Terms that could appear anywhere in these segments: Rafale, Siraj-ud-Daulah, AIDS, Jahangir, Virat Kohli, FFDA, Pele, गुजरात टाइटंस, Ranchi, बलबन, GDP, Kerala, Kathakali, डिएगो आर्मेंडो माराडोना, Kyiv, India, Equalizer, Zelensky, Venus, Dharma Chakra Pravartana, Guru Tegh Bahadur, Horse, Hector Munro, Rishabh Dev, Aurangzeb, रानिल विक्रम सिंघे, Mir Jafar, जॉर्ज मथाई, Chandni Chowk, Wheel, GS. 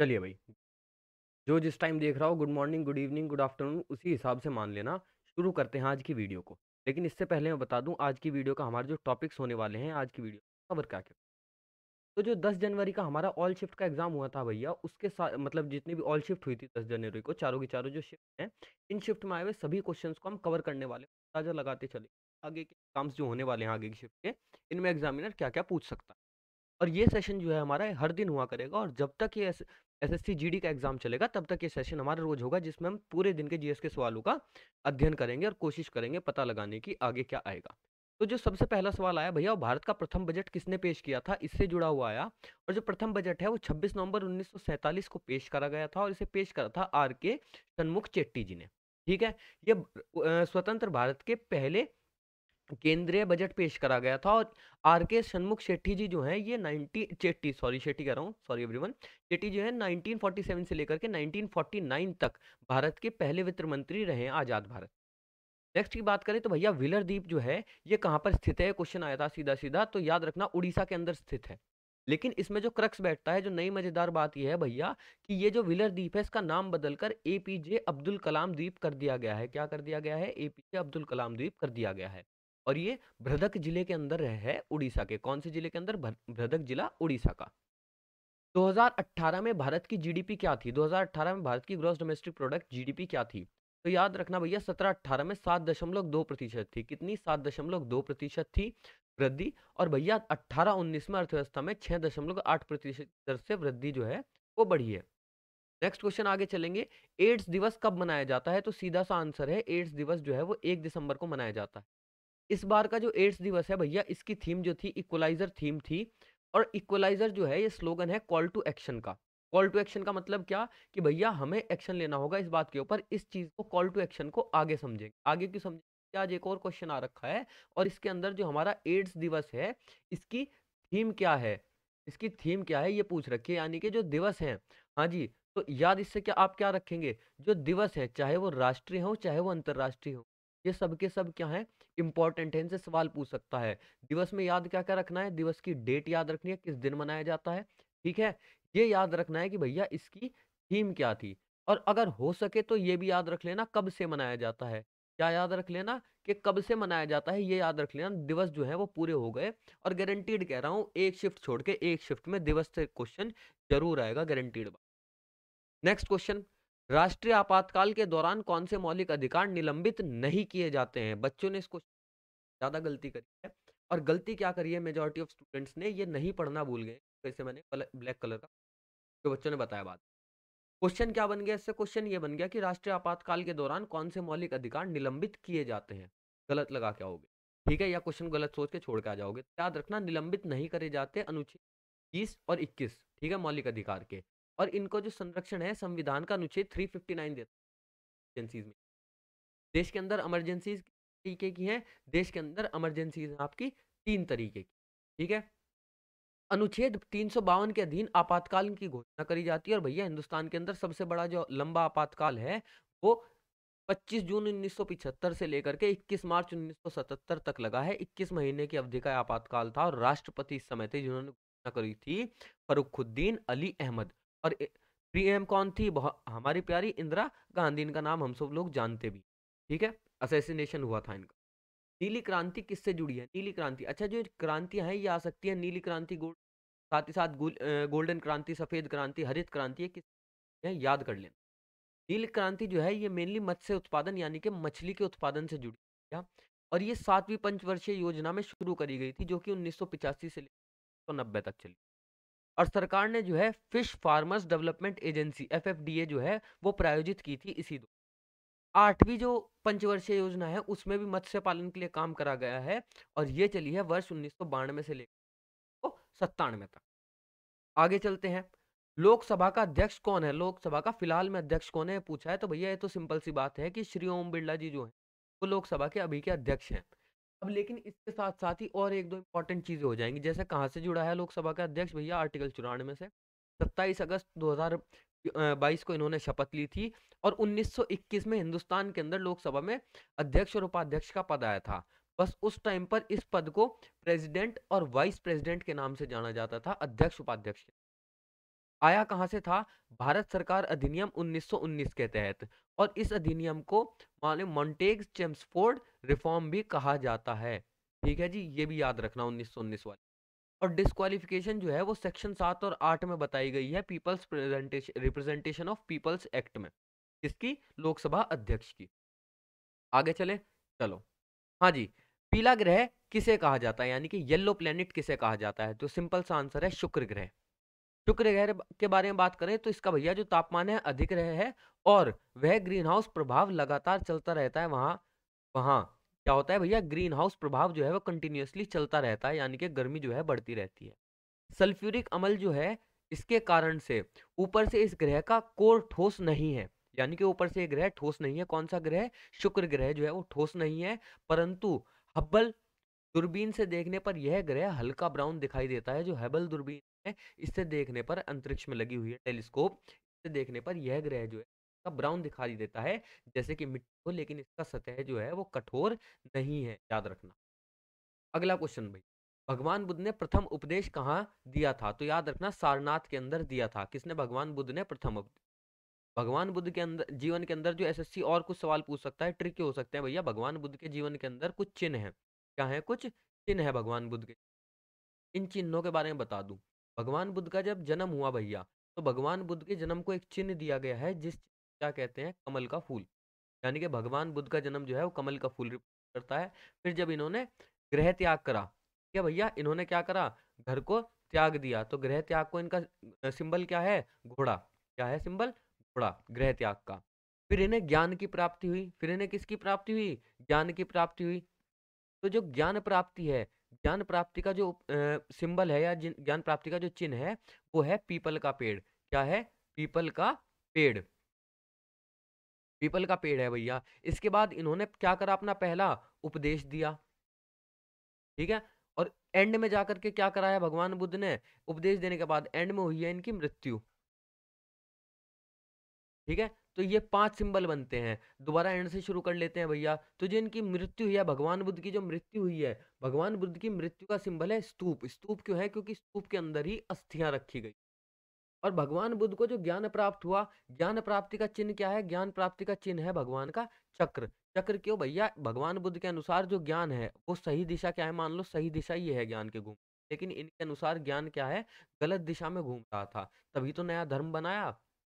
चलिए भाई, जो जिस टाइम देख रहा हो, good morning, good evening, good afternoon, उसी हिसाब से मान लेना। शुरू करते हैं आज की वीडियो को। लेकिन इससे पहले मैं बता दूं आज की वीडियो का हमारे जो टॉपिक्स होने वाले हैं आज की वीडियो कवर क्या क्या। तो जो 10 जनवरी का हमारा ऑल शिफ्ट का एग्जाम हुआ था भैया, उसके साथ मतलब जितनी भी ऑल शिफ्ट हुई थी 10 जनवरी को, चारों की चारों जो शिफ्ट हैं, इन शिफ्ट में आए हुए सभी क्वेश्चंस को हम कवर करने वाले, अंदाजा लगाते चले आगे के एग्जाम्स जो होने वाले हैं आगे की शिफ्ट के, इनमें एग्जामिनर क्या क्या पूछ सकता है। और ये सेशन जो है हमारा हर दिन हुआ करेगा, और जब तक ये SSC GD का एग्जाम चलेगा तब तक ये सेशन हमारा रोज होगा, जिसमें हम पूरे दिन के GS के सवालों का अध्ययन करेंगे और कोशिश करेंगे पता लगाने की आगे क्या आएगा। तो जो सबसे पहला सवाल आया भैया, भारत का प्रथम बजट किसने पेश किया था, इससे जुड़ा हुआ आया। और जो प्रथम बजट है वो 26 नवंबर 1947 को पेश करा गया था, और इसे पेश करा था RK सन्मुख चेट्टी जी ने। ठीक है, ये स्वतंत्र भारत के पहले केंद्रीय बजट पेश करा गया था। और RK सन्मुख शेट्टी जी जो है ये शेट्टी जो है 1947 से लेकर के 1949 तक भारत के पहले वित्त मंत्री रहे आज़ाद भारत। नेक्स्ट की बात करें तो भैया व्हीलर द्वीप जो है ये कहाँ पर स्थित है, क्वेश्चन आया था सीधा सीधा, तो याद रखना उड़ीसा के अंदर स्थित है। लेकिन इसमें जो क्रक्स बैठता है, जो नई मजेदार बात यह है भैया कि ये जो व्हीलर द्वीप है इसका नाम बदलकर APJ अब्दुल कलाम द्वीप कर दिया गया है। क्या कर दिया गया है? APJ अब्दुल कलाम द्वीप कर दिया गया है। और ये भद्रक जिले के अंदर है उड़ीसा के। कौन से जिले के अंदर? भद्रक जिला उड़ीसा का। 2018 में भारत की GDP क्या थी? 2018 में भारत की ग्रॉस डोमेस्टिक प्रोडक्ट GDP क्या थी? तो याद रखना भैया 17-18 में 7.2% थी। कितनी? 7.2% थी वृद्धि। और भैया 18-19 में अर्थव्यवस्था में 6.8% दर से वृद्धि जो है वो बढ़ी है। नेक्स्ट क्वेश्चन आगे चलेंगे, एड्स दिवस कब मनाया जाता है? तो सीधा सा आंसर है, एड्स दिवस जो है वो 1 दिसंबर को मनाया जाता है। इस बार का जो एड्स दिवस है भैया इसकी थीम जो थी इक्वलाइजर थीम थी। और इक्वलाइजर जो है ये स्लोगन है कॉल टू एक्शन का। कॉल टू एक्शन का मतलब क्या? कि भैया हमें एक्शन लेना होगा इस बात के ऊपर। इस चीज़ को कॉल टू एक्शन को आगे समझेंगे। आगे क्यों समझेंगे? आज एक और क्वेश्चन आ रखा है और इसके अंदर जो हमारा एड्स दिवस है इसकी थीम क्या है, इसकी थीम क्या है ये पूछ रखी है, यानी कि जो दिवस हैं। हाँ जी, तो याद इससे क्या आप क्या रखेंगे, जो दिवस हैं चाहे वो राष्ट्रीय हों चाहे वो अंतर्राष्ट्रीय हों, ये सब के सब क्या है, इंपॉर्टेंट है, इनसे सवाल पूछ सकता है। दिवस में याद क्या क्या रखना है, दिवस की डेट याद रखनी है, किस दिन मनाया जाता है। ठीक है, ये याद रखना है कि भैया इसकी थीम क्या थी। और अगर हो सके तो ये भी याद रख लेना कब से मनाया जाता है। क्या याद रख लेना? कि कब से मनाया जाता है ये याद रख लेना। दिवस जो है वो पूरे हो गए और गारंटीड कह रहा हूँ एक शिफ्ट छोड़ के एक शिफ्ट में दिवस से क्वेश्चन जरूर आएगा, गारंटीड। नेक्स्ट क्वेश्चन, राष्ट्रीय आपातकाल के दौरान कौन से मौलिक अधिकार निलंबित नहीं किए जाते हैं? बच्चों ने इसको ज़्यादा गलती करी है, और गलती क्या करी है मेजॉरिटी ऑफ स्टूडेंट्स ने, ये नहीं पढ़ना भूल गए। जैसे मैंने ब्लैक कलर का जो बच्चों ने बताया बात, क्वेश्चन क्या बन गया इससे, क्वेश्चन ये बन गया कि राष्ट्रीय आपातकाल के दौरान कौन से मौलिक अधिकार निलंबित किए जाते हैं। गलत लगा के आओगे, ठीक है, या क्वेश्चन गलत सोच के छोड़ के आ जाओगे। याद रखना निलंबित नहीं करे जाते अनुच्छेद 20 और 21, ठीक है, मौलिक अधिकार के। और इनको जो संरक्षण है संविधान का अनुच्छेद 359 देता है। देश के अंदर इमरजेंसीज तरीके की हैं, देश के अंदर इमरजेंसीज आपकी 3 तरीके की, ठीक है। अनुच्छेद 352 के अधीन आपातकाल की घोषणा करी जाती है। और भैया हिंदुस्तान के अंदर सबसे बड़ा जो लंबा आपातकाल है वो 25 जून 1975 से लेकर के 21 मार्च 1977 तक लगा है। 21 महीने की अवधि का आपातकाल था और राष्ट्रपति इस समय थे जिन्होंने घोषणा करी थी फरुखुद्दीन अली अहमद। और PM कौन थी? हमारी प्यारी इंदिरा गांधी। इनका नाम हम सब लोग जानते भी, ठीक है, असैसिनेशन हुआ था इनका। नीली क्रांति किससे जुड़ी है? नीली क्रांति, अच्छा जो क्रांतियां हैं ये आ सकती है, नीली क्रांति, साथ ही साथ गोल्डन क्रांति, सफेद क्रांति, हरित क्रांति, ये किस है याद कर लेना। नीली क्रांति जो है ये मेनली मत्स्य उत्पादन यानी कि मछली के उत्पादन से जुड़ी है। और ये 7वीं पंचवर्षीय योजना में शुरू करी गई थी जो कि 1985 से 1990 तक चली। और सरकार ने जो है fish farmers development agency FFDA जो है वो प्रायोजित की थी इसी दो। 8वीं जो पंचवर्षीय योजना है उसमें भी मत्स्य पालन के लिए काम करा गया है और ये चली है वर्ष 1992 से लेकर 97 तक। आगे चलते हैं, लोकसभा का अध्यक्ष कौन है? लोकसभा का फिलहाल में अध्यक्ष कौन है पूछा है। तो भैया ये तो सिंपल सी बात है कि श्री ओम बिरला जी जो है वो लोकसभा के अभी के अध्यक्ष हैं। अब लेकिन इसके साथ साथ ही और एक दो इंपॉर्टेंट चीज़ें हो जाएंगी, जैसे कहाँ से जुड़ा है लोकसभा का अध्यक्ष भैया, आर्टिकल 94 से। 27 अगस्त 2022 को इन्होंने शपथ ली थी और 1921 में हिंदुस्तान के अंदर लोकसभा में अध्यक्ष और उपाध्यक्ष का पद आया था। बस उस टाइम पर इस पद को प्रेसिडेंट और वाइस प्रेसिडेंट के नाम से जाना जाता था, अध्यक्ष उपाध्यक्ष। आया कहाँ से था? भारत सरकार अधिनियम 1919 के तहत, और इस अधिनियम को मॉन्टेग चेम्सफोर्ड रिफॉर्म भी कहा जाता है। ठीक है जी, ये भी याद रखना 1919 वाले। और डिस्क्वालिफिकेशन जो है वो सेक्शन 7 और 8 में बताई गई है, people's representation of people's act में, इसकी लोकसभा अध्यक्ष की। आगे चले, चलो हाँ जी, पीला ग्रह किसे कहा जाता है, यानी कि येलो प्लेनेट किसे कहा जाता है? तो सिंपल सा आंसर है शुक्र ग्रह। शुक्र ग्रह के बारे में बात करें तो इसका भैया जो तापमान है अधिक रहे है, और वह ग्रीन हाउस प्रभाव लगातार चलता रहता है। वहाँ क्या होता है भैया? ग्रीन हाउस प्रभाव जो है वो कंटिन्यूसली चलता रहता है, यानी कि गर्मी जो है बढ़ती रहती है। सल्फ्यूरिक अम्ल जो है इसके कारण से ऊपर से इस ग्रह का कोर ठोस नहीं है, यानी कि ऊपर से ये ग्रह ठोस नहीं है। कौन सा ग्रह? शुक्र ग्रह जो है वो ठोस नहीं है, परंतु हबल दूरबीन से देखने पर यह ग्रह हल्का ब्राउन दिखाई देता है। जो हबल दूरबीन है इससे देखने पर, अंतरिक्ष में लगी हुई है टेलीस्कोप, इससे देखने पर यह ग्रह जो है इसका ब्राउन दिखाई देता है जैसे कि मिट्टी हो, लेकिन इसका सतह जो है वो कठोर नहीं है, याद रखना। अगला क्वेश्चन भाई, भगवान बुद्ध ने प्रथम उपदेश कहाँ दिया था? तो याद रखना सारनाथ के अंदर दिया था। किसने? भगवान बुद्ध ने। प्रथम भगवान बुद्ध के अंदर जीवन के अंदर जो एसएससी और कुछ सवाल पूछ सकता है, ट्रिक हो सकते हैं भैया। भगवान बुद्ध के जीवन के अंदर कुछ चिन्ह है, क्या है? कुछ चिन्ह है भगवान बुद्ध के। इन चिन्हों के बारे में बता दूं, भगवान बुद्ध का जब जन्म हुआ भैया, तो भगवान बुद्ध के जन्म को एक चिन्ह दिया गया है, जिस क्या कहते हैं? कमल का फूल, यानी कि भगवान बुद्ध का जन्म जो है वो कमल का फूल करता है। फिर जब इन्होंने गृह त्याग करा, क्या भैया इन्होंने क्या करा? घर को त्याग दिया, तो गृह त्याग को इनका सिंबल क्या है? घोड़ा। क्या है सिंबल? ग्रह त्याग का। फिर इन्हें ज्ञान की प्राप्ति हुई, फिर इन्हें किसकी प्राप्ति हुई? ज्ञान की प्राप्ति हुई। तो जो ज्ञान प्राप्ति है, ज्ञान प्राप्ति का जो सिंबल है या ज्ञान प्राप्ति का जो चिन्ह है वो है पीपल का पेड़। क्या है? पीपल का पेड़, पीपल का पेड़ है भैया। इसके बाद इन्होंने क्या करा? अपना पहला उपदेश दिया, ठीक है। और एंड में जाकर के क्या कराया भगवान बुद्ध ने? उपदेश देने के बाद एंड में हुई है इनकी मृत्यु, ठीक है। तो ये 5 सिंबल बनते हैं। दोबारा एंड से शुरू कर लेते हैं भैया। तो जो इनकी मृत्यु हुई है, भगवान बुद्ध की जो मृत्यु हुई है, भगवान बुद्ध की मृत्यु का सिंबल है स्तूप। स्तूप क्यों है? क्योंकि स्तूप के अंदर ही अस्थियां रखी गई। और भगवान बुद्ध को जो ज्ञान प्राप्त हुआ, ज्ञान प्राप्ति का चिन्ह क्या है? ज्ञान प्राप्ति का चिन्ह है भगवान का चक्र। चक्र क्यों भैया? भगवान बुद्ध के अनुसार जो ज्ञान है वो सही दिशा क्या है? मान लो सही दिशा ये है ज्ञान के घूम, लेकिन इनके अनुसार ज्ञान क्या है? गलत दिशा में घूम रहा था, तभी तो नया धर्म बनाया,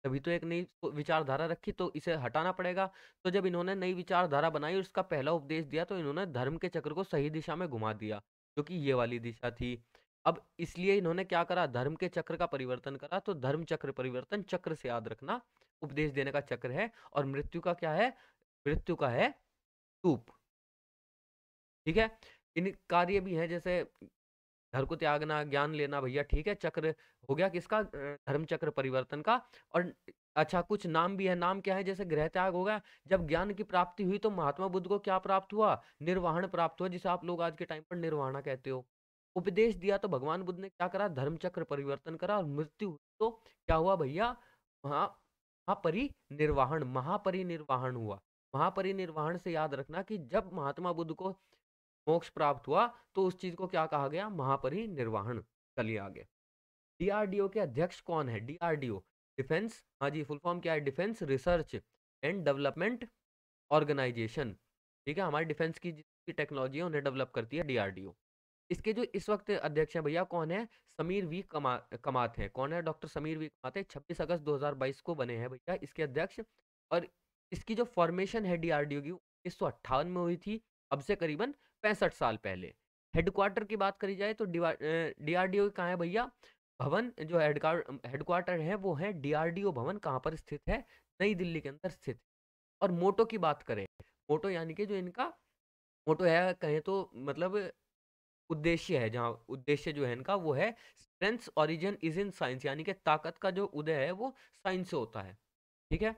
तभी तो एक नई विचारधारा रखी, तो इसे हटाना पड़ेगा। तो जब इन्होंने नई विचारधारा बनाई और इसका पहला उपदेश दिया, तो इन्होंने धर्म के चक्र को सही दिशा में घुमा दिया, जो कि ये वाली दिशा थी। अब इसलिए इन्होंने क्या करा? धर्म के चक्र का परिवर्तन करा। तो धर्म चक्र परिवर्तन चक्र से याद रखना, उपदेश देने का चक्र है। और मृत्यु का क्या है? मृत्यु का है स्तूप, ठीक है। इन कार्य भी हैं जैसे घर को त्यागना, ज्ञान लेना भैया, ठीक है। चक्र हो गया किसका? धर्म चक्र परिवर्तन का। और अच्छा कुछ नाम भी है, नाम क्या है? जैसे गृह त्याग हो गया। जब ज्ञान की प्राप्ति हुई तो महात्मा बुद्ध को क्या प्राप्त हुआ? निर्वाण प्राप्त हुआ, जिसे आप लोग आज के टाइम पर निर्वाणा कहते हो। उपदेश दिया तो भगवान बुद्ध ने क्या करा? धर्म चक्र परिवर्तन करा। और मृत्यु हुई तो क्या हुआ भैया? महापरिनिर्वाण, महापरिनिर्वाण हुआ। महापरिनिर्वाण से याद रखना कि जब महात्मा बुद्ध को मोक्ष प्राप्त हुआ तो उस चीज को क्या कहा गया? महापरिनिर्वाण। चलिए आगे, डीआरडीओ के अध्यक्ष कौन है? डीआरडीओ डिफेंस, हाँ जी, फुल फॉर्म क्या है? Defence research and development organisation, ठीक है। हमारे डिफेंस की जितनी टेक्नोलॉजी है उन्हें डेवलप करती है डीआरडीओ। इसके जो इस वक्त अध्यक्ष हैं भैया कौन है? समीर वी कमात है। कौन है? डॉक्टर समीर वी कमात है। 26 अगस्त 2022 को बने हैं भैया इसके अध्यक्ष। और इसकी जो फॉर्मेशन है डीआरडीओ की 1958 में हुई थी, अब से करीबन 65 साल पहले। हेडक्वार्टर की बात करी जाए तो डीआरडीओ कहाँ है भैया? भवन जो हेडक्वार्टर है वो है डीआरडीओ भवन। कहाँ पर स्थित है? नई दिल्ली के अंदर स्थित। और मोटो की बात करें, मोटो यानी कि जो इनका मोटो है, कहें तो मतलब उद्देश्य है, जहाँ उद्देश्य जो है इनका वो है strengths origin is in science, यानी कि ताकत का जो उदय है वो साइंस से होता है, ठीक है।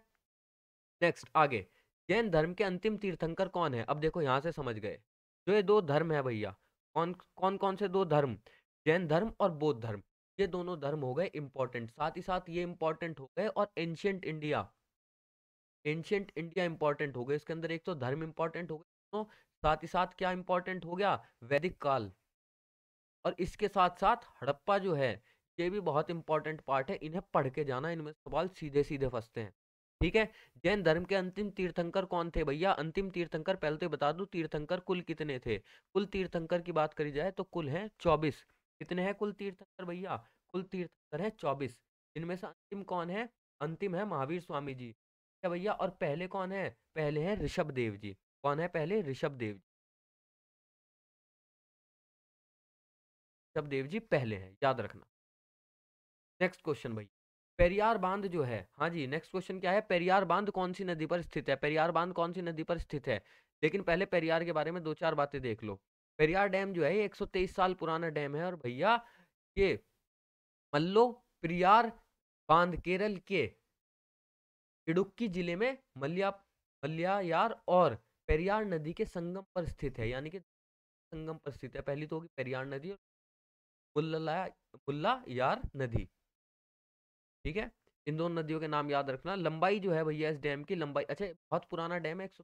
नेक्स्ट आगे, जैन धर्म के अंतिम तीर्थंकर कौन है? अब देखो यहाँ से समझ गए जो ये दो धर्म है भैया, कौन से दो धर्म? जैन धर्म और बौद्ध धर्म। ये दोनों धर्म हो गए इम्पोर्टेंट, साथ ही साथ ये इम्पोर्टेंट हो गए। और एंशियंट इंडिया इम्पोर्टेंट हो गए। इसके अंदर एक तो धर्म इम्पोर्टेंट हो गए, तो साथ ही साथ क्या इम्पोर्टेंट हो गया? वैदिक काल। और इसके साथ साथ हड़प्पा जो है ये भी बहुत इंपॉर्टेंट पार्ट है, इन्हें पढ़ के जाना, इनमें सवाल सीधे सीधे फंसते हैं। ठीक है, जैन धर्म के अंतिम तीर्थंकर कौन थे भैया? अंतिम तीर्थंकर पहले तो बता दूं, तीर्थंकर कुल कितने थे? कुल तीर्थंकर की बात करी जाए तो कुल हैं 24। कितने हैं कुल तीर्थंकर भैया? कुल तीर्थंकर हैं 24। इनमें से अंतिम कौन है? अंतिम है महावीर स्वामी जी, क्या भैया? और पहले कौन है? पहले हैं ऋषभ देव जी। कौन है पहले? ऋषभ देव जी। ऋषभ देव जी पहले हैं, याद रखना। नेक्स्ट क्वेश्चन भैया, पेरियार बांध जो है, हाँ जी नेक्स्ट क्वेश्चन क्या है? पेरियार बांध कौन सी नदी पर स्थित है? पेरियार बांध कौन सी नदी पर स्थित है? लेकिन पहले पेरियार के बारे में दो चार बातें देख लो। पेरियार डैम जो है 123 साल पुराना डैम है और भैया ये मल्लो पेरियार बांध केरल के इडुक्की जिले में मल्यायार और पेरियार नदी के संगम पर स्थित है, यानी कि संगम पर स्थित है। पहली तो होगी पेरियार नदी और मुल्लायार नदी। ठीक है, इन दोनों नदियों के नाम याद रखना। लंबाई जो है भैया इस डैम की लंबाई, अच्छा बहुत पुराना डैम है, 100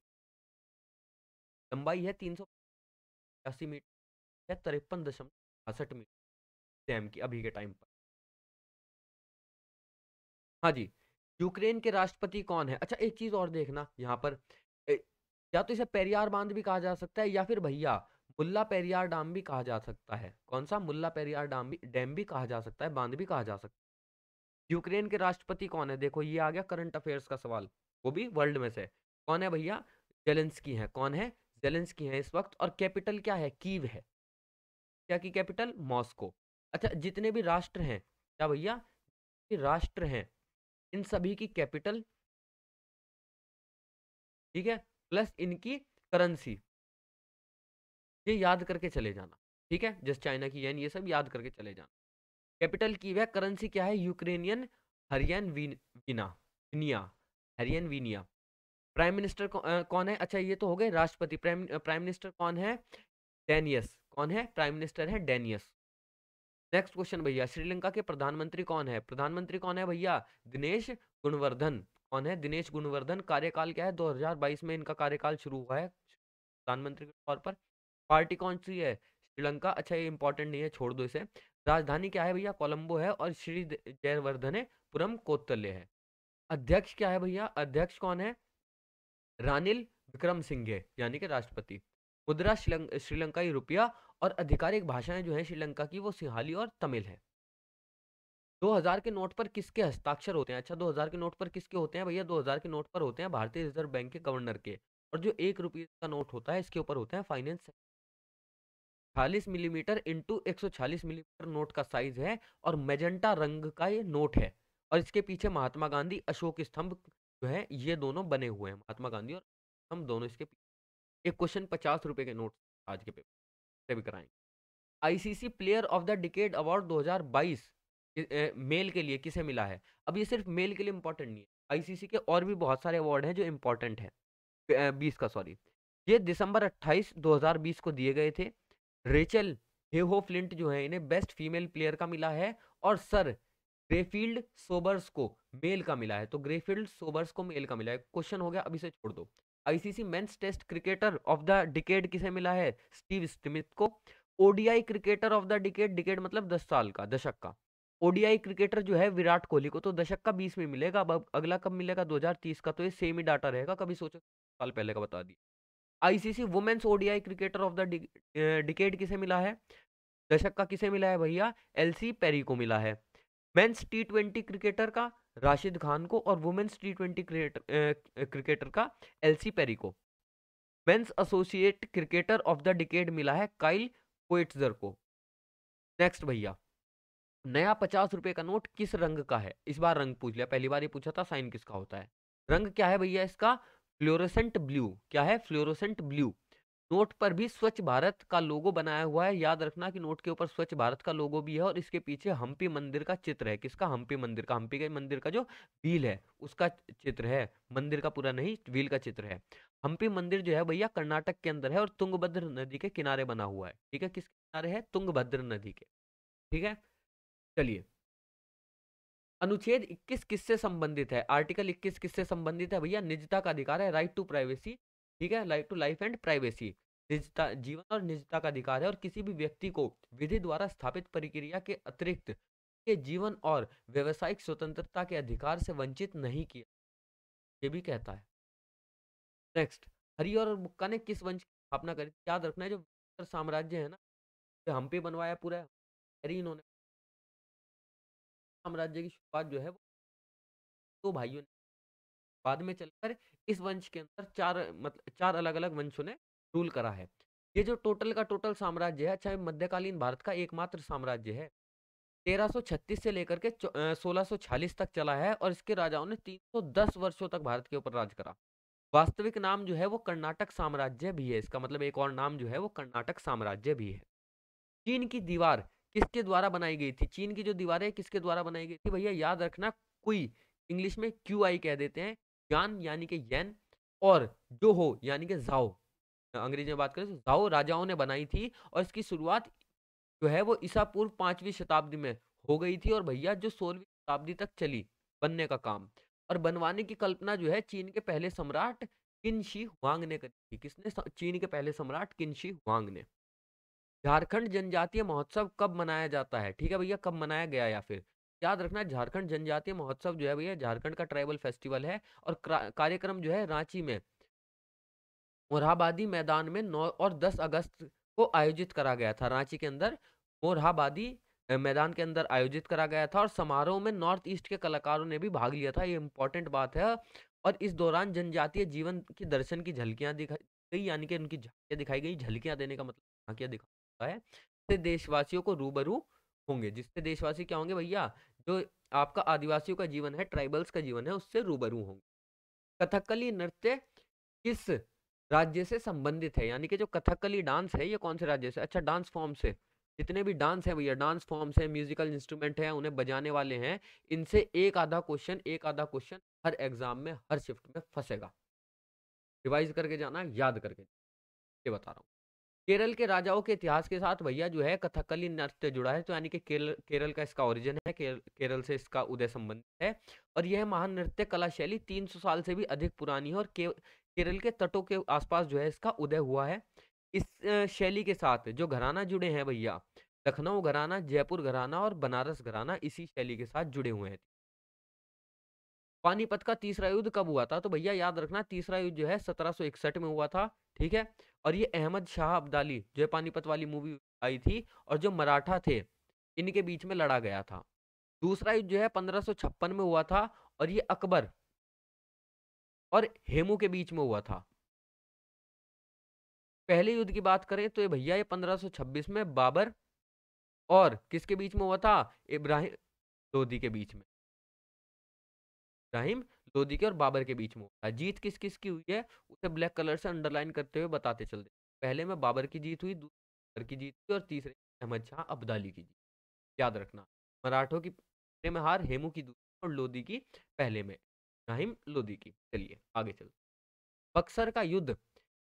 लंबाई है 380 मीटर है, 53.68 मीटर डैम की अभी के टाइम पर। हाँ जी, यूक्रेन के राष्ट्रपति कौन है? अच्छा एक चीज और देखना यहाँ पर, या तो इसे पेरियार बांध भी कहा जा सकता है या फिर भैया मुल्ला पेरियार डैम भी कहा जा सकता है। कौन सा? मुल्ला पेरियार डैम भी कहा जा सकता है, बांध भी कहा जा सकता है। यूक्रेन के राष्ट्रपति कौन है? देखो ये आ गया करंट अफेयर्स का सवाल, वो भी वर्ल्ड में से। कौन है भैया? जेलेंस्की है। कौन है? जेलेंस्की है इस वक्त। और कैपिटल क्या है? कीव है। क्या की कैपिटल? मॉस्को। अच्छा जितने भी राष्ट्र हैं, क्या भैया राष्ट्र हैं, इन सभी की कैपिटल, ठीक है, प्लस इनकी करेंसी, ये याद करके चले जाना। ठीक है, जस्ट चाइना की येन, ये सब याद करके चले जाना। कैपिटल की वह करेंसी क्या है? यूक्रेनियन हरियन वीनिया। प्राइम मिनिस्टर कौन है? अच्छा ये तो हो गए राष्ट्रपति। प्राइम मिनिस्टर कौन है? डेनियस। कौन है? प्राइम मिनिस्टर है डेनियस। नेक्स्ट क्वेश्चन भैया, श्रीलंका के प्रधानमंत्री कौन है? प्रधानमंत्री कौन है भैया? दिनेश गुणवर्धन। कौन है? दिनेश गुणवर्धन। कार्यकाल क्या है? 2022 में इनका कार्यकाल शुरू हुआ है प्रधानमंत्री के तौर पर। पार्टी कौन सी है? श्रीलंका। अच्छा ये इंपॉर्टेंट नहीं है, छोड़ दो इसे। राजधानी क्या है भैया? कोलंबो है। और श्री जयवर्धने पुरम कोत्तले है। अध्यक्ष क्या है भैया? अध्यक्ष कौन है? रानिल विक्रम सिंघे, यानी कि राष्ट्रपति। मुद्रा श्रीलंकाई रुपया। और आधिकारिक भाषाएं जो है श्रीलंका की वो सिंहाली और तमिल है। 2000 के नोट पर किसके हस्ताक्षर होते हैं? अच्छा 2000 के नोट पर किसके होते हैं भैया? 2000 के नोट पर होते हैं भारतीय रिजर्व बैंक के गवर्नर के। और जो 1 रुपये का नोट होता है इसके ऊपर होते हैं फाइनेंस। 40 मिलीमीटर × 146 मिलीमीटर नोट का साइज है और मैजेंटा रंग का ये नोट है। और इसके पीछे महात्मा गांधी अशोक स्तंभ जो है ये दोनों बने हुए हैं, महात्मा गांधी और हम दोनों इसके पीछे। एक क्वेश्चन 50 रुपए के नोट आज के पेपर से भी कराएंगे। ICC player of the decade award 2022 male के लिए किसे मिला है? अब ये सिर्फ मेल के लिए इंपॉर्टेंट नहीं है, ICC के और भी बहुत सारे अवार्ड हैं जो इम्पोर्टेंट है। 20 का सॉरी, ये दिसंबर 28, 2020 को दिए गए थे। रेचल हेहो फ्लिंट जो है इन्हें बेस्ट फीमेल प्लेयर का मिला है और सर ग्रेफील्ड सोबर्स को मेल का मिला है। तो ग्रेफील्ड सोबर्स को मेल का मिला है, क्वेश्चन हो गया, अभी से छोड़ दो। ICC men's test cricketer of the decade किसे मिला है? स्टीव स्मिथ को। ODI cricketer of the decade, decade मतलब 10 साल का, दशक का। ODI क्रिकेटर जो है विराट कोहली को, तो दशक का 20 में मिलेगा। अब अगला कब मिलेगा? 2030 का, तो ये सेम ही डाटा रहेगा, कभी सोचो साल पहले का बता दिया। ICC women's ODI cricketer of the decade किसे मिला है? दशक का किसे मिला है भैया? LC पेरी को मिला है। मेंस T20 क्रिकेटर का राशिद खान को और वुमेन्स T20 क्रिकेटर का LC पेरी को। Men's associate cricketer of the decade मिला है काइल कोएट्जर को। नेक्स्ट भैया, नया 50 रुपये का नोट किस रंग का है? इस बार रंग पूछ लिया, पहली बार ये पूछा था साइन किसका होता है। रंग क्या है भैया इसका? Fluorescent blue. क्या है? Fluorescent blue. नोट पर भी स्वच्छ भारत का लोगो बनाया हुआ है, याद रखना कि नोट के ऊपर स्वच्छ भारत का लोगो भी है और इसके पीछे हम्पी मंदिर का चित्र है। किसका? हम्पी मंदिर का। हम्पी के मंदिर का जो व्हील है उसका चित्र है, मंदिर का पूरा नहीं, व्हील का चित्र है। हम्पी मंदिर जो है भैया कर्नाटक के अंदर है और तुंगभद्र नदी के किनारे बना हुआ है। ठीक है, किस किनारे है? तुंगभद्र नदी के। ठीक है, चलिए, अनुच्छेद 21 किससे संबंधित है? आर्टिकल 21 किससे संबंधित है भैया? निजता का अधिकार है, राइट टू प्राइवेसी। ठीक है, right to life and privacy, निजता, जीवन और निजता का अधिकार है। और किसी भी व्यक्ति को विधि द्वारा स्थापित प्रक्रिया के अतिरिक्त के जीवन और व्यवसायिक स्वतंत्रता के अधिकार से वंचित नहीं किया, ये भी कहता है। नेक्स्ट, हरिहर और बुक्का ने किस वंश की स्थापना करी? याद रखना है, जो साम्राज्य है ना, हम पे बनवाया पूरा, इन्होंने साम्राज्य की शुरुआत जो है वो दो भाइयों ने, बाद में चलकर इस वंश के अंदर चार अलग अलग वंशों ने रूल करा है। ये जो टोटल का टोटल साम्राज्य है, अच्छा, मध्यकालीन भारत का एकमात्र साम्राज्य है। 1336 से लेकर के 1646 तक चला है और इसके राजाओं ने 310 वर्षों तक भारत के ऊपर राज करा। वास्तविक नाम जो है वो कर्नाटक साम्राज्य भी है, इसका मतलब एक और नाम जो है वो कर्नाटक साम्राज्य भी है। चीन की दीवार किसके द्वारा बनाई गई थी? चीन की जो दीवार है किसके द्वारा बनाई गई थी? भैया याद रखना, कोई इंग्लिश में क्यू आई कह देते हैं, यान यानी कि येन और जो हो यानी कि जाओ, अंग्रेजी में बात करें तो जाओ राजाओं ने बनाई थी और इसकी शुरुआत जो है वो ईसा पूर्व 5वीं शताब्दी में हो गई थी और भैया जो 16वीं शताब्दी तक चली बनने का काम। और बनवाने की कल्पना जो है चीन के पहले सम्राट किनशी हुआंग ने करी थी। किसने? चीन के पहले सम्राट किनशी हुआंग ने। झारखंड जनजातीय महोत्सव कब मनाया जाता है? ठीक है भैया, कब मनाया गया, या फिर याद रखना झारखंड जनजातीय महोत्सव जो है भैया झारखंड का ट्राइबल फेस्टिवल है और कार्यक्रम जो है रांची में मोरहाबादी मैदान में 9 और 10 अगस्त को आयोजित करा गया था। रांची के अंदर मोरहाबादी मैदान के अंदर आयोजित करा गया था और समारोह में नॉर्थ ईस्ट के कलाकारों ने भी भाग लिया था, ये इंपॉर्टेंट बात है। और इस दौरान जनजातीय जीवन की दर्शन की झलकियाँ दिखाई गई, यानी कि उनकी झांकियाँ दिखाई गई। झलकियाँ देने का मतलब झांकियाँ दिखा है, जिससे देशवासियों को रूबरू होंगे, जिससे देशवासी क्या होंगे भैया, जो आपका आदिवासियों का जीवन है, ट्राइबल्स का जीवन है, उससे रूबरू होंगे। कथकली नृत्य किस राज्य से संबंधित है? यानी कि जो कथकली डांस है ये कौन से राज्य से? अच्छा, डांस फॉर्म से, जितने भी डांस हैं भैया, डांस फॉर्म्स हैं, म्यूजिकल इंस्ट्रूमेंट हैं, उन्हें बजाने वाले हैं, इनसे एक आधा क्वेश्चन हर एग्जाम में, हर शिफ्ट में फंसेगा। रिवाइज करके जाना, याद करके ये बता रहा हूँ। केरल के राजाओं के इतिहास के साथ भैया जो है कथकली नृत्य जुड़ा है, तो यानी कि केरल का इसका ओरिजिन है, केरल से इसका उदय संबंधित है और यह महान नृत्य कला शैली 300 साल से भी अधिक पुरानी है और केरल के तटों के आसपास जो है इसका उदय हुआ है। इस शैली के साथ जो घराना जुड़े हैं भैया, लखनऊ घराना, जयपुर घराना और बनारस घराना इसी शैली के साथ जुड़े हुए हैं। पानीपत का तीसरा युद्ध कब हुआ था? तो भैया याद रखना, तीसरा युद्ध जो है 1761 में हुआ था, ठीक है। और ये अहमद शाह अब्दाली, जो पानीपत वाली मूवी आई थी, और जो मराठा थे इनके बीच में लड़ा गया था। दूसरा युद्ध जो है 1556 में हुआ था और ये अकबर और हेमू के बीच में हुआ था। पहले युद्ध की बात करें तो ये भैया ये 1526 में बाबर और किसके बीच में हुआ था? इब्राहिम लोदी के बीच में, इब्राहिम लोदी के और बाबर के बीच में हुआ था। जीत किस किस की हुई है उसे ब्लैक कलर से अंडरलाइन करते हुए बताते चलते, पहले में बाबर की जीत हुई, दूसरे की जीत हुई और तीसरे अहमद शाह अब्दाली की जीत। याद रखना, मराठों की पहले में हार, हेमू की दूसरे और लोदी की पहले में, इब्राहिम लोदी की। चलिए आगे चलो। बक्सर का युद्ध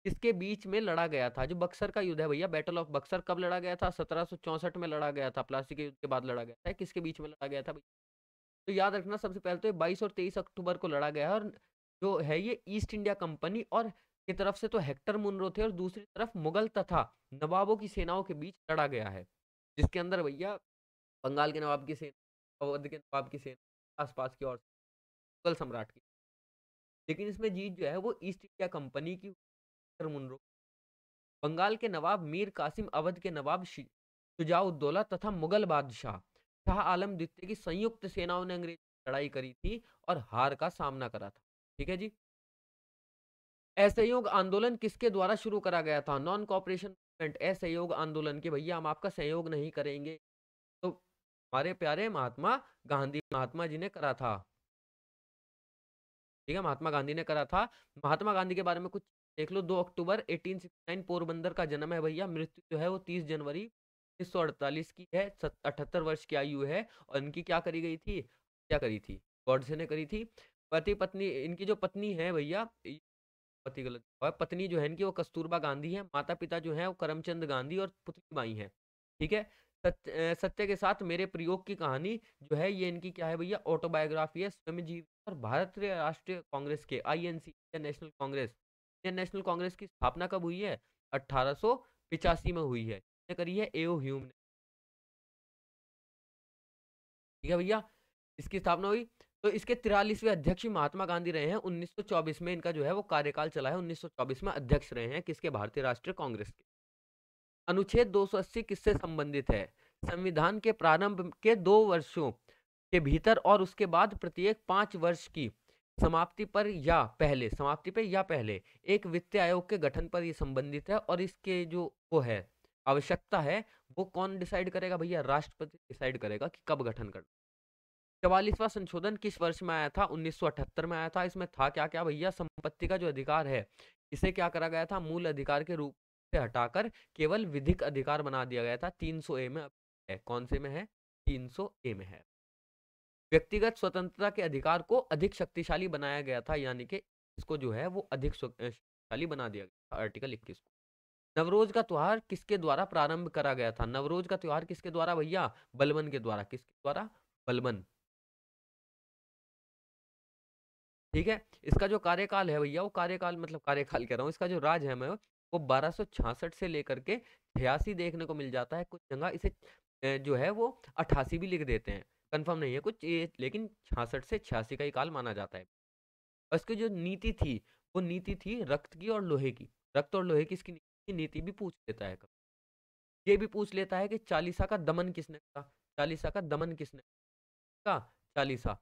किसके बीच में लड़ा गया था? जो बक्सर का युद्ध है भैया, बैटल ऑफ बक्सर कब लड़ा गया था? 1764 में लड़ा गया था, प्लासी के युद्ध के बाद लड़ा गया था। किसके बीच में लड़ा गया था भैया? तो याद रखना, सबसे पहले तो 22 और 23 अक्टूबर को लड़ा गया है और जो है ये ईस्ट इंडिया कंपनी और की तरफ से तो हेक्टर मुनरो थे और दूसरी तरफ मुगल तथा नवाबों की सेनाओं के बीच लड़ा गया है, जिसके अंदर भैया बंगाल के नवाब की सेना, अवध के नवाब की सेना, आसपास की और मुगल सम्राट की, लेकिन इसमें जीत जो है वो ईस्ट इंडिया कंपनी की, हेक्टर मुनरो, बंगाल के नवाब मीर कासिम, अवध के नवाब शुजाउद्दौला तथा मुगल बादशाह शाह आलम द्वितीय की संयुक्त सेनाओं ने अंग्रेज लड़ाई करी थी और हार का सामना करा था। ठीक है जी। असहयोग आंदोलन किसके द्वारा शुरू करा गया था? नॉन कॉपरेशन मूवमेंट, असहयोग आंदोलन के भैया हम आपका सहयोग नहीं करेंगे, तो हमारे प्यारे महात्मा गांधी, महात्मा जी ने करा था। ठीक है, महात्मा गांधी ने करा था। महात्मा गांधी के बारे में कुछ देख लो। 2 अक्टूबर 1869 पोरबंदर का जन्म है भैया। मृत्यु जो है वो 30 जनवरी 1948 की है। 78 वर्ष की आयु है और इनकी क्या करी थी गॉडसे ने करी थी। पति पत्नी, इनकी जो पत्नी है भैया, पति गलत और पत्नी जो है इनकी वो कस्तूरबा गांधी है। माता पिता जो है वो करमचंद गांधी और पुतली बाई हैं। ठीक है। सत्य के साथ मेरे प्रयोग की कहानी जो है ये इनकी क्या है भैया, ऑटोबायोग्राफी है। स्वयंजीवी और भारतीय राष्ट्रीय कांग्रेस के INC इंडियन नेशनल कांग्रेस की स्थापना कब हुई है? 1885 में हुई है। करी है एओ ह्यूम ने। ठीक है भैया, इसकी स्थापना हुई। तो इसके 43वें अध्यक्ष महात्मा गांधी रहे हैं। 1924 में इनका जो है वो कार्यकाल चला है। 1924 में अध्यक्ष रहे हैं किसके? भारतीय राष्ट्रीय कांग्रेस के। अनुच्छेद 280 किससे संबंधित है? संविधान के प्रारंभ के 2 वर्षों के भीतर और उसके बाद प्रत्येक 5 वर्ष की समाप्ति पर या पहले, समाप्ति पे या पहले एक वित्तीय आयोग के गठन पर ये संबंधित है। और इसके जो वो है आवश्यकता है वो कौन डिसाइड करेगा भैया? राष्ट्रपति डिसाइड करेगा कि कब गठन करना। 44वां संशोधन किस वर्ष में आया था? 1978 में आया था। इसमें था क्या क्या भैया? संपत्ति का जो अधिकार है इसे क्या करा गया था? मूल अधिकार के रूप से हटाकर केवल विधिक अधिकार बना दिया गया था। 300A में है। कौन से में है? 300A में है। व्यक्तिगत स्वतंत्रता के अधिकार को अधिक शक्तिशाली बनाया गया था, यानी कि इसको जो है वो अधिक शक्तिशाली बना दिया गया था, आर्टिकल 21 को। नवरोज का त्यौहार किसके द्वारा प्रारंभ करा गया था? नवरोज का त्यौहार किसके द्वारा भैया? बलबन के द्वारा। किसके द्वारा? बलबन। ठीक है। इसका जो कार्यकाल है भैया, वो कार्यकाल मतलब कार्यकाल कह रहा हूँ, इसका जो राज है मैं वो 1266 से लेकर के 86 देखने को मिल जाता है। कुछ जगह इसे जो है वो 88 भी लिख देते हैं, कंफर्म नहीं है कुछ लेकिन 66 से 86 का ही काल माना जाता है। और इसकी जो नीति थी वो नीति थी रक्त की और लोहे की। रक्त और लोहे की इसकी नीति भी पूछ लेता है। ये भी पूछ लेता है कि चालीसा का दमन किसने कहा? चालीसा का दमन किसने कहा? चालीसा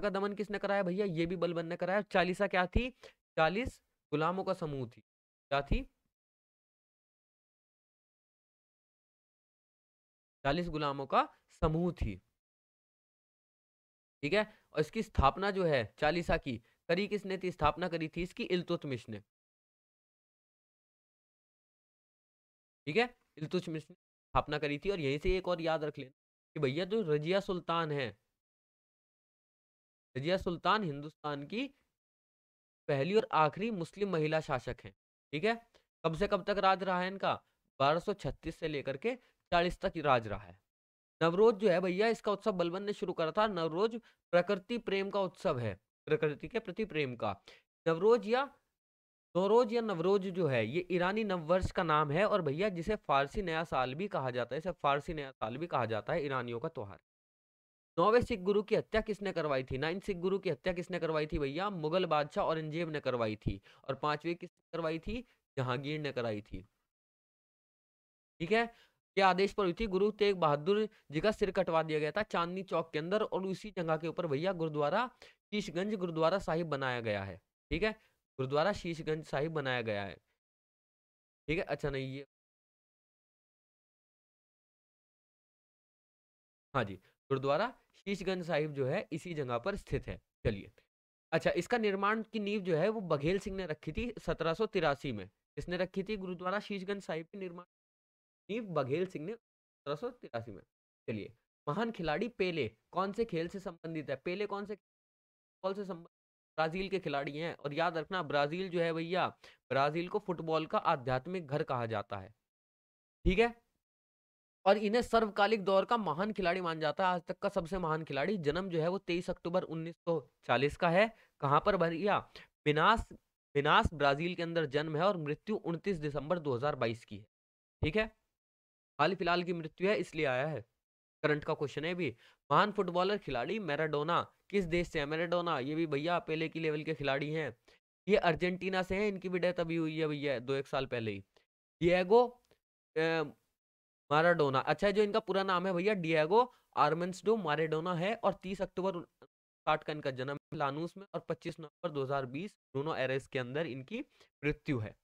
का दमन किसने कराया भैया? ये भी बलबन ने कराया। चालीसा क्या थी? 40 गुलामों का समूह थी। क्या थी? 40 गुलामों का समूह थी। ठीक है। और इसकी स्थापना जो है चालीसा की करी किसने थी? स्थापना करी थी इसकी इल्तुतमिश ने। ठीक है, इल्तुतमिश ने स्थापना करी थी। और यहीं से एक और याद रख लेना कि भैया जो रजिया सुल्तान है, रजिया सुल्तान हिंदुस्तान की पहली और आखिरी मुस्लिम महिला शासक हैं। ठीक है। कब से कब तक राज रहा है इनका? 1236 से लेकर के 40 तक राज रहा है। नवरोज जो है भैया इसका उत्सव बलबन ने शुरू करा था। नवरोज प्रकृति प्रेम का उत्सव है, प्रकृति के प्रति प्रेम का। नवरोज जो है ये ईरानी नववर्ष का नाम है। और भैया जिसे फारसी नया साल भी कहा जाता है, इसे फारसी नया साल भी कहा जाता है, ईरानियों का त्योहार। 9वें सिख गुरु की हत्या किसने करवाई थी? 9 सिख गुरु की हत्या किसने करवाई थी भैया? मुगल बादशाह औरंगजेब ने करवाई थी। और 5वीं किसने करवाई थी? जहांगीर ने कराई थी। ठीक है। यह आदेश पर हुई थी। गुरु तेग बहादुर जी का सिर कटवा दिया गया था चांदनी चौक के अंदर। और उसी जगह के ऊपर भैया गुरुद्वारा शीशगंज गुरुद्वारा साहिब बनाया गया है। ठीक है, गुरुद्वारा शीशगंज साहिब बनाया गया है। ठीक है। अच्छा नहीं, ये हाँ जी, गुरुद्वारा शीशगंज साहिब जो है इसी जगह पर स्थित है। चलिए, अच्छा, इसका निर्माण की नींव जो है वो बघेल सिंह ने रखी थी 1783 में। इसने रखी थी गुरुद्वारा शीशगंज साहिब के निर्माण नींव बघेल सिंह ने 1783 में। चलिए, महान खिलाड़ी पेले कौन से खेल से संबंधित है? पेले कौन से फुटबॉल से संबंधित? ब्राजील के खिलाड़ी हैं। और याद रखना ब्राजील जो है भैया, ब्राजील को फुटबॉल का आध्यात्मिक घर कहा जाता है। ठीक है। और इन्हें सर्वकालिक दौर का महान खिलाड़ी माना जाता है, आज तक का सबसे महान खिलाड़ी। जन्म जो है वो 23 अक्टूबर 1940 का है। कहाँ पर भैया? विनास ब्राजील के अंदर जन्म है। और मृत्यु 29 दिसंबर 2022 की है। ठीक है, हाल फिलहाल की मृत्यु है इसलिए आया है, करंट का क्वेश्चन है भी। महान फुटबॉलर खिलाड़ी मैराडोना किस देश से है? मैराडोना ये भी भैया पेले की लेवल के खिलाड़ी हैं। ये अर्जेंटीना से हैं। इनकी भी डेथ अभी हुई है भैया 2-1 साल पहले ही। डिएगो माराडोना, अच्छा जो इनका पूरा नाम है भैया डिएगो आर्मेंडो माराडोना है। और 30 अक्टूबर 1960 का इनका जन्म लानूस में। और 25 नवंबर 2020 ब्रूनो एरेस के अंदर इनकी मृत्यु है।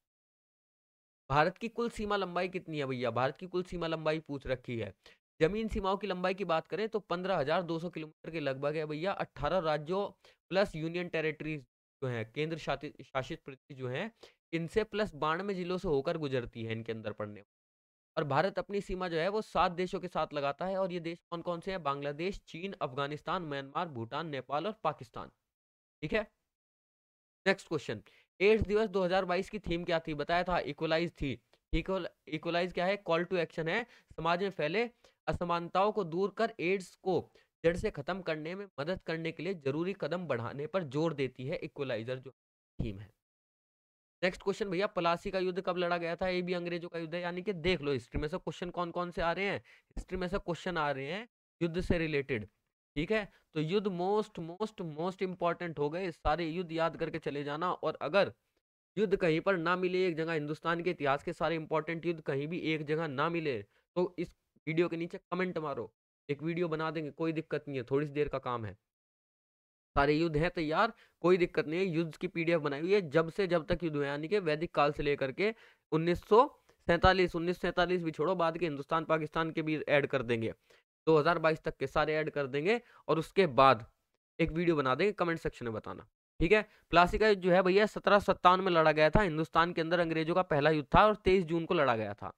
भारत की कुल सीमा लंबाई कितनी है भैया? भारत की कुल सीमा लंबाई पूछ रखी है। जमीन सीमाओं की लंबाई की बात करें तो 15,200 किलोमीटर के लगभग है भैया। 18 राज्यों प्लस यूनियन टेरिटरीज जो हैं, केंद्र शासित प्रदेश जो हैं, इनसे प्लस 92 जिलों से होकर गुजरती है इनके अंदर पड़ने। और भारत अपनी सीमा जो है वो 7 देशों के साथ लगाता है। और ये देश कौन कौन से हैं? बांग्लादेश, चीन, अफगानिस्तान, म्यांमार, भूटान, नेपाल और पाकिस्तान। ठीक है। नेक्स्ट क्वेश्चन, एड्स दिवस 2022 की थीम क्या थी? बताया था, इक्वलाइज थी। इक्वलाइज क्या है? कॉल टू एक्शन है। समाज में फैले असमानताओं को दूर कर एड्स को जड़ से खत्म करने में मदद करने के लिए जरूरी कदम बढ़ाने पर जोर देती है इक्वलाइजर जो थीम है। नेक्स्ट क्वेश्चन भैया, पलासी का युद्ध कब लड़ा गया था? ये भी अंग्रेजों का युद्ध है। यानी कि देख लो हिस्ट्री में से क्वेश्चन कौन कौन से आ रहे हैं, हिस्ट्री में से क्वेश्चन आ रहे हैं युद्ध से रिलेटेड। ठीक है, तो युद्ध मोस्ट मोस्ट मोस्ट इंपॉर्टेंट हो गए, सारे युद्ध याद करके चले जाना। और अगर युद्ध कहीं पर ना मिले एक जगह, हिंदुस्तान के इतिहास के सारे इंपॉर्टेंट युद्ध कहीं भी एक जगह ना मिले, तो इस वीडियो के नीचे कमेंट मारो, एक वीडियो बना देंगे, कोई दिक्कत नहीं है, थोड़ी सी देर का काम है। सारे युद्ध हैं तैयार, कोई दिक्कत नहीं है। युद्ध की पीडीएफ बनाई हुई है जब से जब तक युद्ध हुए, यानी कि वैदिक काल से लेकर के 1947, 1947 भी छोड़ो, बाद के हिंदुस्तान पाकिस्तान के भी ऐड कर देंगे, 2022 तक के सारे ऐड कर देंगे, और उसके बाद एक वीडियो बना देंगे, कमेंट सेक्शन में बताना। ठीक है, प्लासी का जो है भैया 1757 में लड़ा गया था, हिंदुस्तान के अंदर अंग्रेजों का पहला युद्ध था और 23 जून को लड़ा गया था।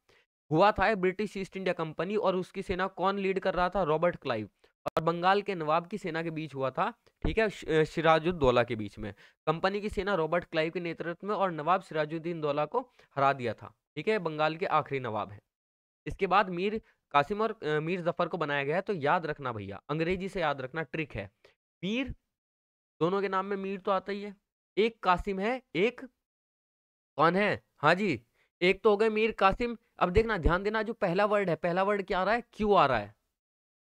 हुआ था ब्रिटिश ईस्ट इंडिया कंपनी और उसकी सेना कौन लीड कर रहा था? Robert Clive. और बंगाल के नवाब की सेना के बीच हुआ था, ठीक है, सिराजुद्दौला के बीच में। कंपनी की सेना रॉबर्ट क्लाइव के नेतृत्व में और नवाब सिराजुद्दीन दौला को हरा दिया था। ठीक है, बंगाल के आखिरी नवाब है। इसके बाद मीर कासिम और मीर जफर को बनाया गया है। तो याद रखना भैया, अंग्रेजी से याद रखना, ट्रिक है। मीर, दोनों के नाम में मीर तो आता ही है, एक कासिम है, एक कौन है? हाँ जी, एक तो हो गए मीर कासिम। अब देखना, ध्यान देना, जो पहला वर्ड है, पहला वर्ड क्या आ रहा है? क्यू आ रहा है।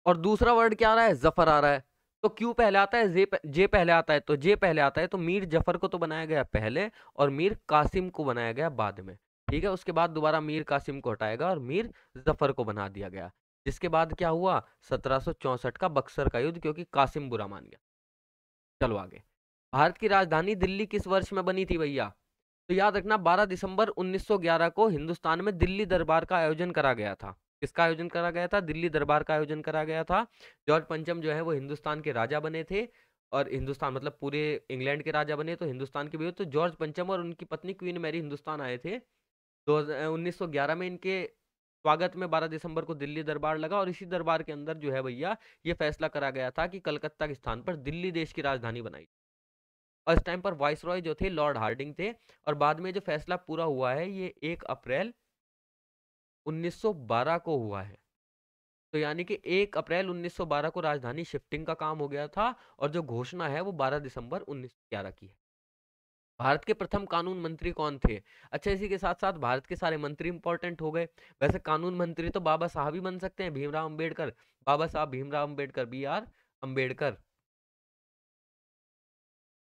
और दूसरा वर्ड क्या आ रहा है? जफर आ रहा है। तो क्यू पहले आता है, जे पहले आता है, तो जे पहले आता है। तो मीर जफर को तो बनाया गया पहले और मीर कासिम को बनाया गया बाद में। ठीक है, उसके बाद दोबारा मीर कासिम को हटाएगा और मीर जफर को बना दिया गया। जिसके बाद क्या हुआ? 1764 का बक्सर का युद्ध, क्योंकि कासिम बुरा मान गया। चलो आगे, भारत की राजधानी दिल्ली किस वर्ष में बनी थी भैया? तो याद रखना, 12 दिसंबर 1911 को हिंदुस्तान में दिल्ली दरबार का आयोजन करा गया था। किसका आयोजन करा गया था? दिल्ली दरबार का आयोजन करा गया था। जॉर्ज पंचम जो है वो हिंदुस्तान के राजा बने थे, और हिंदुस्तान मतलब पूरे इंग्लैंड के राजा बने, तो हिंदुस्तान के भी। तो जॉर्ज पंचम और उनकी पत्नी क्वीन मैरी हिंदुस्तान आए थे 1911 में। इनके स्वागत में 12 दिसंबर को दिल्ली दरबार लगा, और इसी दरबार के अंदर जो है भैया ये फैसला करा गया था कि कलकत्ता के स्थान पर दिल्ली देश की राजधानी बनाई। और इस टाइम पर वाइस रॉय जो थे लॉर्ड हार्डिंग थे, और बाद में जो फैसला पूरा हुआ है ये 1 अप्रैल 1912 को हुआ है। तो यानी कि 1 अप्रैल 1912 को राजधानी शिफ्टिंग का काम हो गया था, और जो घोषणा है वो 12 दिसंबर 1911 की है। भारत के प्रथम कानून मंत्री कौन थे? अच्छा, इसी के साथ साथ भारत के सारे मंत्री इंपॉर्टेंट हो गए। वैसे कानून मंत्री तो बाबा साहब ही बन सकते हैं, भीमराव अंबेडकर, बाबा साहब भीमराव अंबेडकर, BR अंबेडकर,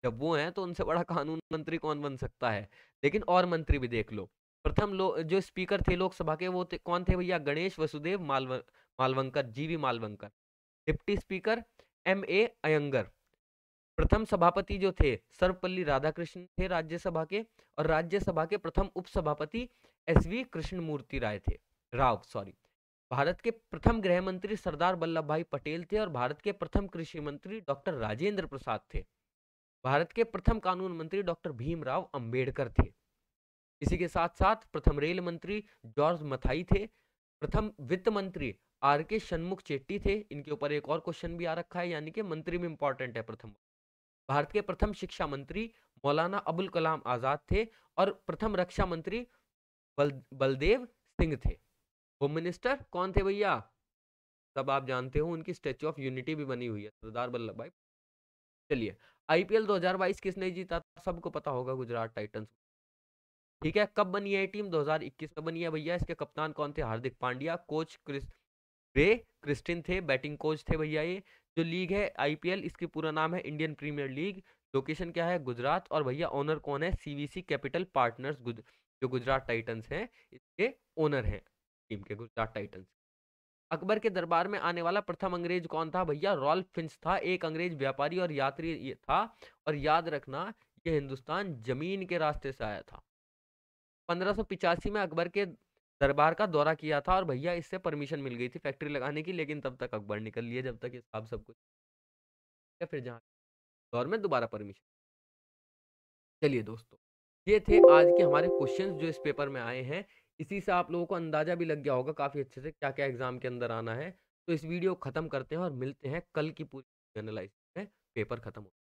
जब वो हैं तो उनसे बड़ा कानून मंत्री कौन बन सकता है। लेकिन और मंत्री भी देख लो। प्रथम जो स्पीकर थे लोकसभा के वो कौन थे भैया? Ganesh Vasudev Mavalankar, G V Mavalankar. Deputy speaker MA Ayyangar. प्रथम सभापति जो थे सर्वपल्ली राधाकृष्णन थे राज्यसभा के, और राज्यसभा के प्रथम उपसभापति SV कृष्णमूर्ति राव। भारत के प्रथम गृह मंत्री सरदार वल्लभ भाई पटेल थे, और भारत के प्रथम कृषि मंत्री डॉक्टर राजेंद्र प्रसाद थे। भारत के प्रथम कानून मंत्री डॉक्टर भीमराव अंबेडकर थे। इसी के साथ साथ प्रथम रेल मंत्री जॉर्ज मथाई थे। प्रथम वित्त मंत्री RK सन्मुख चेट्टी थे। इनके ऊपर एक और क्वेश्चन भी आ रखा है, यानी कि मंत्री भी इंपॉर्टेंट है। प्रथम भारत के प्रथम शिक्षा मंत्री मौलाना अबुल कलाम आज़ाद थे, और प्रथम रक्षा मंत्री बलदेव सिंह थे। होम मिनिस्टर कौन थे भैया? सब आप जानते हो, उनकी स्टैच्यू ऑफ यूनिटी भी बनी हुई है, सरदार वल्लभ भाई। चलिए, IPL 2022 किसने जीता? सबको पता होगा, गुजरात टाइटंस। ठीक है, कब बनी है टीम? 2021 में बनी है भैया। इसके कप्तान कौन थे? हार्दिक पांड्या। कोच क्रिस्टिन थे, बैटिंग कोच थे भैया। ये जो लीग है IPL, इसकी पूरा नाम है इंडियन प्रीमियर लीग। लोकेशन क्या है? गुजरात। और भैया ओनर कौन है? CVC कैपिटल पार्टनर्स, जो गुजरात टाइटंस हैं इसके ओनर हैं, टीम के, गुजरात टाइटंस। अकबर के दरबार में आने वाला प्रथम अंग्रेज कौन था भैया? रॉल्फ फिंच था। एक अंग्रेज व्यापारी और यात्री था, और याद रखना ये हिंदुस्तान जमीन के रास्ते से आया था। 1585 में अकबर के दरबार का दौरा किया था, और भैया इससे परमिशन मिल गई थी फैक्ट्री लगाने की, लेकिन तब तक अकबर निकल लिए जब तक ये साहब सब कुछ या फिर जहाँ दौर में दोबारा परमिशन। चलिए दोस्तों, ये थे आज के हमारे क्वेश्चंस जो इस पेपर में आए हैं। इसी से आप लोगों को अंदाजा भी लग गया होगा काफ़ी अच्छे से क्या क्या एग्जाम के अंदर आना है। तो इस वीडियो को खत्म करते हैं और मिलते हैं कल की पूरी एनालिसिस में। पेपर खत्म हो